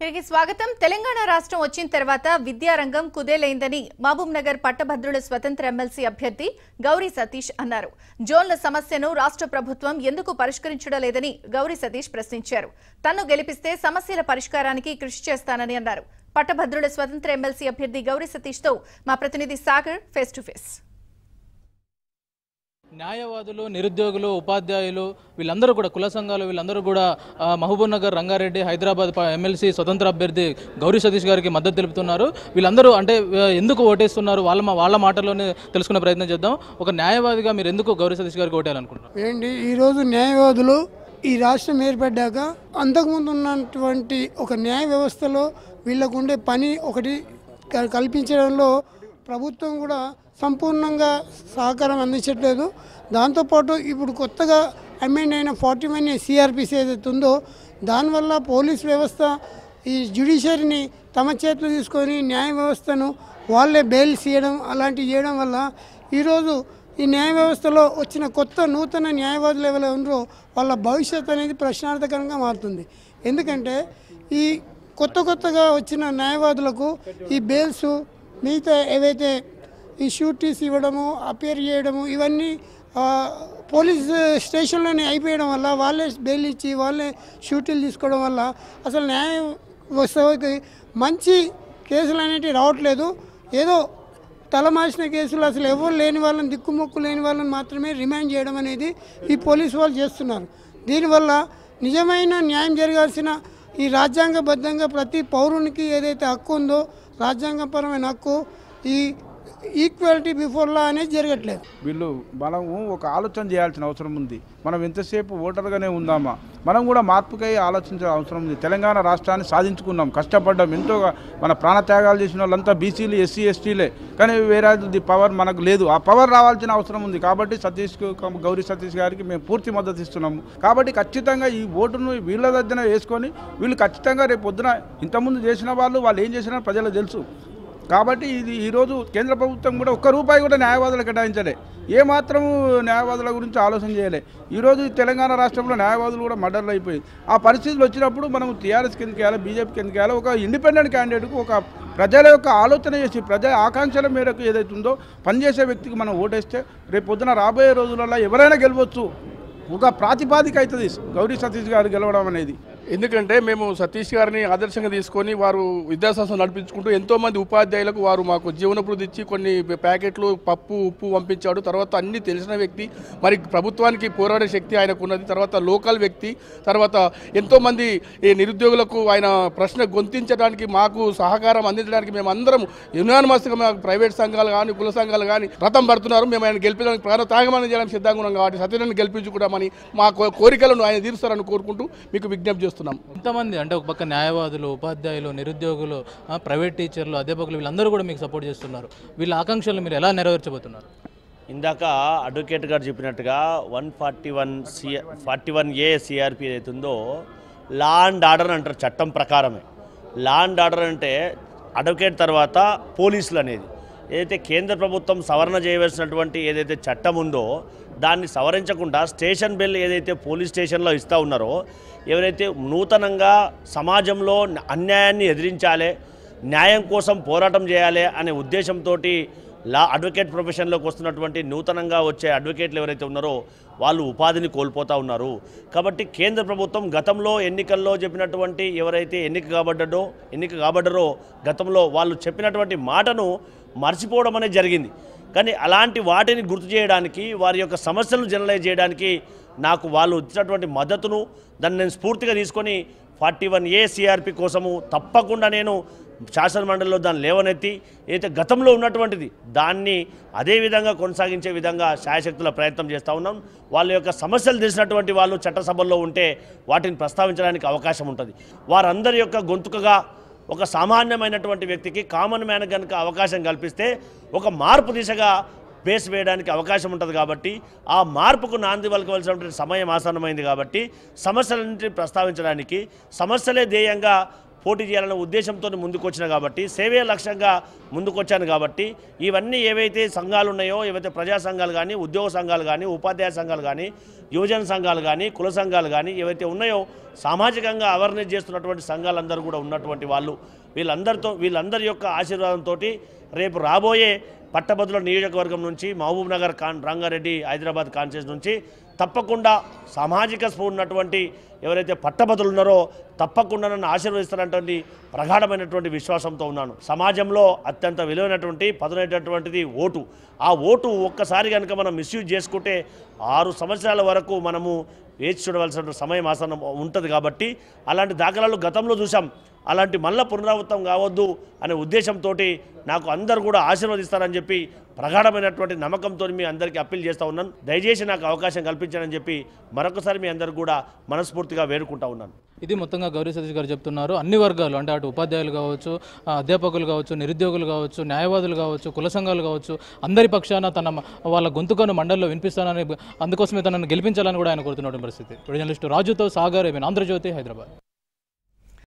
తిరిగి స్వాగతం. తెలంగాణ రాష్ట్రం వచ్చిన తర్వాత విద్యారంగం కుదేలైందని మహబూబ్ నగర్ పట్టభద్రుల స్వతంత్ర ఎమ్మెల్సీ అభ్యర్థి గౌరీ సతీష్ అన్నారు. జోన్ల సమస్యను రాష్ట్ర ప్రభుత్వం ఎందుకు పరిష్కరించడం లేదని గౌరీ సతీష్ ప్రశ్నించారు. తన్ను గెలిపిస్తే సమస్యల పరిష్కారానికి కృషి చేస్తానని అన్నారు. పట్టభద్రుల స్వతంత్ర ఎమ్మెల్సీ అభ్యర్థి గౌరీ సతీష్ తో మా ప్రతినిధి సాగర్ ఫేస్ టు ఫేస్. న్యాయవాదులు, నిరుద్యోగులు, ఉపాధ్యాయులు వీళ్ళందరూ కూడా కుల సంఘాలు వీళ్ళందరూ కూడా మహబూబ్ నగర్, రంగారెడ్డి, హైదరాబాద్ ఎమ్మెల్సీ స్వతంత్ర అభ్యర్థి గౌరీ సతీష్ గారికి మద్దతు తెలుపుతున్నారు. వీళ్ళందరూ అంటే ఎందుకు ఓటేస్తున్నారు, వాళ్ళ మాటల్లోనే తెలుసుకునే ప్రయత్నం చేద్దాం. ఒక న్యాయవాదిగా మీరు ఎందుకు గౌరీ సతీష్ గారికి ఓటేయాలనుకుంటున్నారు ఏంటి? ఈరోజు న్యాయవాదులు ఈ రాష్ట్రం ఏర్పడ్డాక అంతకుముందు ఉన్నటువంటి ఒక న్యాయ వ్యవస్థలో వీళ్ళకు ఉండే పని ఒకటి కల్పించడంలో ప్రభుత్వం కూడా సంపూర్ణంగా సహకారం అందించట్లేదు. దాంతోపాటు ఇప్పుడు కొత్తగా అమెండ్ అయిన 41 సిఆర్పిసి ఏదైతే ఉందో దానివల్ల పోలీస్ వ్యవస్థ ఈ జ్యుడిషియరీని తమ చేతులు తీసుకొని న్యాయ వ్యవస్థను వాళ్ళే బెయిల్ చేయడం అలాంటివి చేయడం వల్ల ఈరోజు ఈ న్యాయ వ్యవస్థలో వచ్చిన కొత్త నూతన న్యాయవాదులు ఎవరైనా ఉన్నారో వాళ్ళ భవిష్యత్ అనేది ప్రశ్నార్థకంగా మారుతుంది. ఎందుకంటే ఈ కొత్తగా వచ్చిన న్యాయవాదులకు ఈ బెయిల్స్ మిగతా ఏవైతే ఈ షూటీస్ ఇవ్వడము, అపేర్ చేయడము, ఇవన్నీ పోలీస్ స్టేషన్లోనే అయిపోయడం వల్ల వాళ్ళే బెయిల్ ఇచ్చి వాళ్ళే షూటీలు తీసుకోవడం వల్ల అసలు న్యాయ వ్యవస్థకి మంచి కేసులు అనేవి రావట్లేదు. ఏదో తలమాసిన కేసులు, అసలు ఎవరు లేని వాళ్ళని, దిక్కుమొక్కు లేని వాళ్ళని మాత్రమే రిమాండ్ చేయడం అనేది ఈ పోలీసు వాళ్ళు చేస్తున్నారు. దీనివల్ల నిజమైన న్యాయం జరగాల్సిన ఈ రాజ్యాంగబద్ధంగా ప్రతి పౌరునికి ఏదైతే హక్కు ఉందో రాజ్యాంగపరమైన హక్కు ఈ ఈక్వాలిటీ బిఫోర్ లా అనేది జరగట్లేదు. వీళ్ళు మనము ఒక ఆలోచన చేయాల్సిన అవసరం ఉంది. మనం ఎంతసేపు ఓటర్గానే ఉందామా? మనం కూడా మార్పుకై ఆలోచించాల్సిన అవసరం ఉంది. తెలంగాణ రాష్ట్రాన్ని సాధించుకున్నాం, కష్టపడ్డాం, ఎంతో మన ప్రాణత్యాగాలు చేసిన వాళ్ళంతా బీసీలు, ఎస్సీ, ఎస్టీలే. కానీ వేరే ది పవర్ మనకు లేదు. ఆ పవర్ రావాల్సిన అవసరం ఉంది. కాబట్టి గౌరీ సతీష్ గారికి మేము పూర్తి మద్దతు ఇస్తున్నాము. కాబట్టి ఖచ్చితంగా ఈ ఓటును వీళ్ళ దగ్గర వేసుకొని వీళ్ళు ఖచ్చితంగా రేపు పొద్దున ఇంతకుముందు చేసిన వాళ్ళు ఏం చేసినా ప్రజలకు తెలుసు. కాబట్టి ఇది ఈరోజు కేంద్ర ప్రభుత్వం కూడా ఒక్క రూపాయి కూడా న్యాయవాదులు కేటాయించలే, ఏమాత్రం న్యాయవాదుల గురించి ఆలోచన చేయలే. ఈరోజు తెలంగాణ రాష్ట్రంలో న్యాయవాదులు కూడా మర్డర్లు అయిపోయింది. ఆ పరిస్థితులు వచ్చినప్పుడు మనం టీఆర్ఎస్ కిందకి వెళ్ళాలి, బీజేపీ కిందకి వెళ్ళాలి. ఒక ఇండిపెండెంట్ క్యాండిడేట్కు ఒక ప్రజల యొక్క ఆలోచన చేసి ప్రజల ఆకాంక్షల మేరకు ఏదైతే ఉందో పనిచేసే వ్యక్తికి మనం ఓటేస్తే రేపు పొద్దున రాబోయే రోజులలో ఎవరైనా గెలవచ్చు. ఒక ప్రాతిపాదిక అవుతుంది గౌరీ సతీష్ గారు గెలవడం అనేది. ఎందుకంటే మేము సతీష్ గారిని ఆదర్శంగా తీసుకొని వారు విద్యాసంస్థలు నడిపించుకుంటూ ఎంతోమంది ఉపాధ్యాయులకు వారు మాకు జీవనోపాధి ఇచ్చి కొన్ని ప్యాకెట్లు పప్పు ఉప్పు పంపించాడు. తర్వాత అన్నీ తెలిసిన వ్యక్తి, మరి ప్రభుత్వానికి పోరాడే శక్తి ఆయనకు ఉన్నది. తర్వాత లోకల్ వ్యక్తి, తర్వాత ఎంతోమంది నిరుద్యోగులకు ఆయన ప్రశ్న గొంతించడానికి మాకు సహకారం అందించడానికి మేమందరం యునానిమస్గా మా ప్రైవేట్ సంఘాలు కానీ కుల సంఘాలు కానీ రథం పడుతున్నారు. మేము ఆయన గెలిపించడానికి ప్రాణత్యాగమని చేయడానికి సిద్ధంగా ఉన్నాం. కాబట్టి సతీష్ని గెలిపించుకుంటామని మా కోరికలను ఆయన తీరుస్తారని కోరుకుంటూ మీకు విజ్ఞప్తి చేస్తున్నాం. ఎంతమంది అంటే ఒక పక్క న్యాయవాదులు, ఉపాధ్యాయులు, నిరుద్యోగులు, ప్రైవేట్ టీచర్లు, అధ్యాపకులు వీళ్ళందరూ కూడా మీకు సపోర్ట్ చేస్తున్నారు. వీళ్ళ ఆకాంక్షలు మీరు ఎలా నెరవేర్చబోతున్నారు? ఇందాక అడ్వకేట్ గారు చెప్పినట్టుగా 41A సిఆర్పి ఏదైతుందో లా అండ్ ఆర్డర్ అంటారు. చట్టం ప్రకారమే లా అండ్ ఆర్డర్ అంటే అడ్వకేట్ తర్వాత పోలీసులు అనేది ఏదైతే కేంద్ర ప్రభుత్వం సవరణ చేయవలసినటువంటి ఏదైతే చట్టం ఉందో దాన్ని సవరించకుండా స్టేషన్ బెల్ ఏదైతే పోలీస్ స్టేషన్లో ఇస్తూ ఉన్నారో ఎవరైతే నూతనంగా సమాజంలో అన్యాయాన్ని ఎదిరించాలి, న్యాయం కోసం పోరాటం చేయాలి అనే ఉద్దేశంతో లా అడ్వకేట్ ప్రొఫెషన్లోకి వస్తున్నటువంటి నూతనంగా వచ్చే అడ్వకేట్లు ఎవరైతే ఉన్నారో వాళ్ళు ఉపాధిని కోల్పోతూ ఉన్నారు. కాబట్టి కేంద్ర ప్రభుత్వం గతంలో ఎన్నికల్లో చెప్పినటువంటి ఎవరైతే ఎన్నిక కాబడ్డారో గతంలో వాళ్ళు చెప్పినటువంటి మాటను మర్చిపోవడం అనేది జరిగింది. కానీ అలాంటి వాటిని గుర్తు చేయడానికి, వారి యొక్క సమస్యలను జనరలైజ్ చేయడానికి నాకు వాళ్ళు ఇచ్చినటువంటి మద్దతును దాన్ని నేను స్ఫూర్తిగా తీసుకొని 41A సిఆర్పి కోసము తప్పకుండా నేను శాసనమండలిలో దాన్ని లేవనెత్తి ఏదైతే గతంలో ఉన్నటువంటిది దాన్ని అదేవిధంగా కొనసాగించే విధంగా శాయశక్తుల ప్రయత్నం చేస్తూ ఉన్నాం. వాళ్ళ యొక్క సమస్యలు తెలిసినటువంటి వాళ్ళు చట్టసభల్లో ఉంటే వాటిని ప్రస్తావించడానికి అవకాశం ఉంటుంది. వారందరి యొక్క గొంతుకగా ఒక సామాన్యమైనటువంటి వ్యక్తికి, కామన్ మ్యాన్ కనుక అవకాశం కల్పిస్తే ఒక మార్పు దిశగా బేస్ వేయడానికి అవకాశం ఉంటుంది. కాబట్టి ఆ మార్పుకు నాంది పలకవలసినటువంటి సమయం ఆసన్నమైంది. కాబట్టి సమస్యలన్నింటినీ ప్రస్తావించడానికి, సమస్యలే ధ్యేయంగా పోటీ చేయాలనే ఉద్దేశంతో ముందుకొచ్చిన కాబట్టి సేవే లక్ష్యంగా ముందుకొచ్చాను కాబట్టి ఇవన్నీ ఏవైతే సంఘాలు ఉన్నాయో ఏవైతే ప్రజా సంఘాలు కానీ ఉద్యోగ సంఘాలు కానీ ఉపాధ్యాయ సంఘాలు కానీ యువజన సంఘాలు కానీ కుల సంఘాలు కానీ ఏవైతే ఉన్నాయో సామాజికంగా అవర్నెస్ చేస్తున్నటువంటి సంఘాలందరూ కూడా ఉన్నటువంటి వాళ్ళు వీళ్ళందరి యొక్క ఆశీర్వాదంతో రేపు రాబోయే పట్టభద్రుల నియోజకవర్గం నుంచి మహబూబ్ నగర్ రంగారెడ్డి హైదరాబాద్ కాన్స్టిట్యూన్సీ నుంచి తప్పకుండా సామాజిక స్ఫూర్తినటువంటి ఎవరైతే పట్టభద్రులు ఉన్నారో తప్పకుండా నన్ను ఆశీర్వదిస్తారనేటువంటి ప్రగాఢమైనటువంటి విశ్వాసంతో ఉన్నాను. సమాజంలో అత్యంత విలువైనటువంటి పదునైనటువంటిది ఓటు. ఆ ఓటు ఒక్కసారి కనుక మనం మిస్యూజ్ చేసుకుంటే 6 సంవత్సరాల వరకు మనము వేచి చూడవలసిన సమయం ఆసనం ఉంటుంది కాబట్టి అలాంటి దాఖలాలు గతంలో చూసాం. అలాంటి మళ్ళీ పునరావృతం కావద్దు అనే ఉద్దేశంతో నాకు అందరూ కూడా ఆశీర్వదిస్తారని చెప్పి ప్రగాఢమైనటువంటి నమ్మకంతో మీ అందరికీ అప్పీల్ చేస్తూ ఉన్నాను. దయచేసి నాకు అవకాశం కల్పించాలని చెప్పి మరొకసారి మీ అందరూ కూడా మనస్ఫూర్తిగా వేడుకుంటా ఉన్నాను. ఇది మొత్తంగా గౌరీ సతీష్ గారు చెప్తున్నారు. అన్ని వర్గాలు అంటే అటు ఉపాధ్యాయులు కావచ్చు, అధ్యాపకులు కావచ్చు, నిరుద్యోగులు కావచ్చు, న్యాయవాదులు కావచ్చు, కుల సంఘాలు కావచ్చు, అందరి పక్షాన తన వాళ్ళ గొంతుకను మండలిలో వినిపిస్తానని అందుకోసమే తనను గెలిపించాలని కూడా ఆయన కోరుతున్నటువంటి పరిస్థితి. జర్నలిస్టు రాజుతో సాగర్, ఆంధ్రజ్యోతి, హైదరాబాద్.